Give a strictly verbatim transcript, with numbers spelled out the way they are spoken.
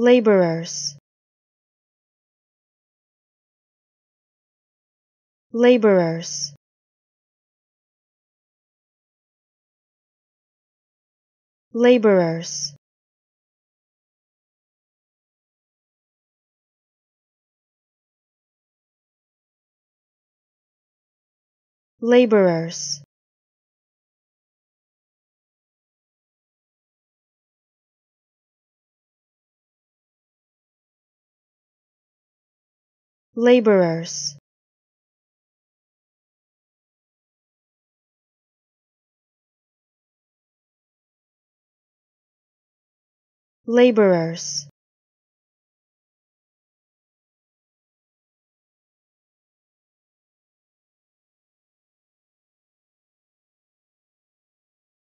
Laborers, laborers, laborers, laborers, laborers, laborers,